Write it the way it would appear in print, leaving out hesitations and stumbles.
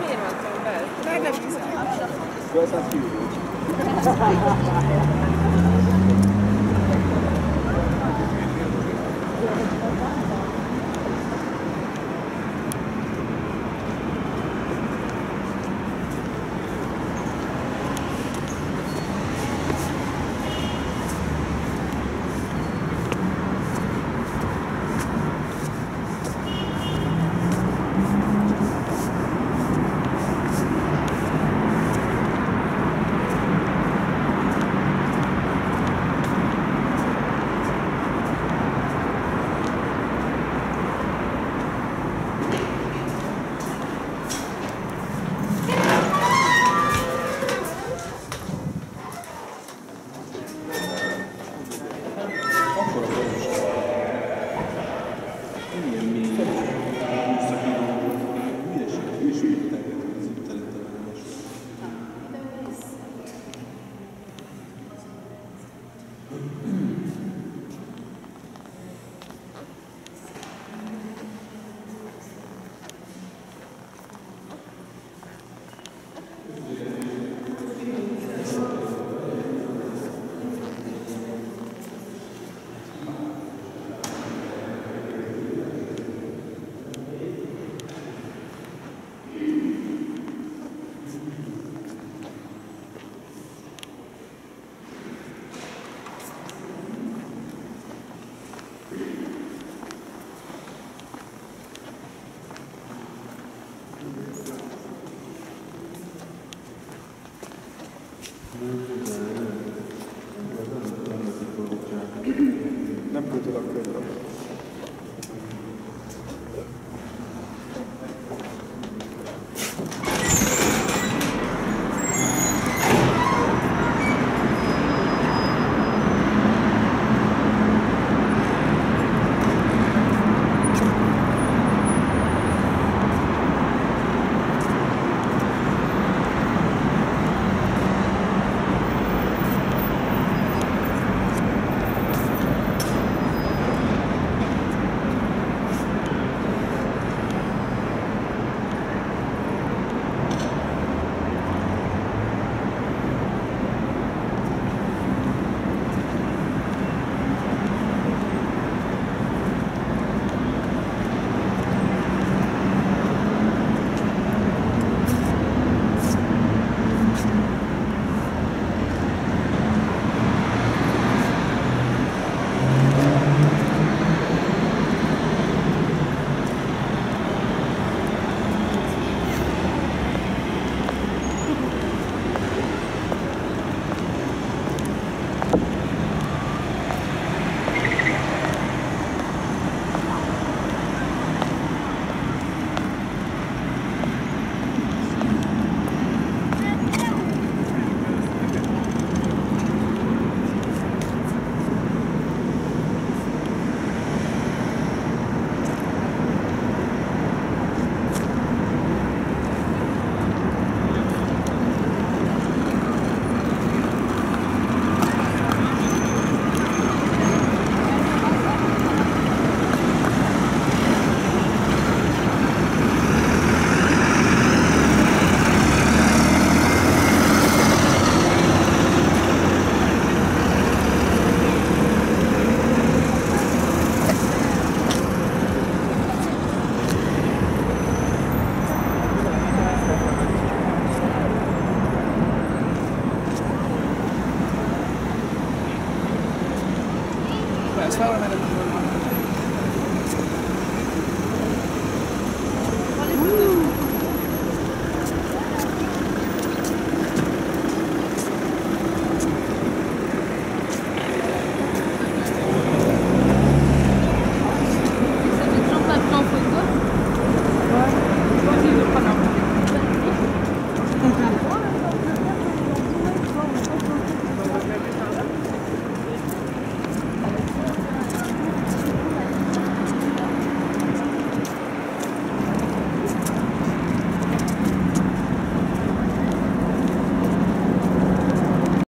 Miért van be? Meg nem kiszállásra. Köszönöm.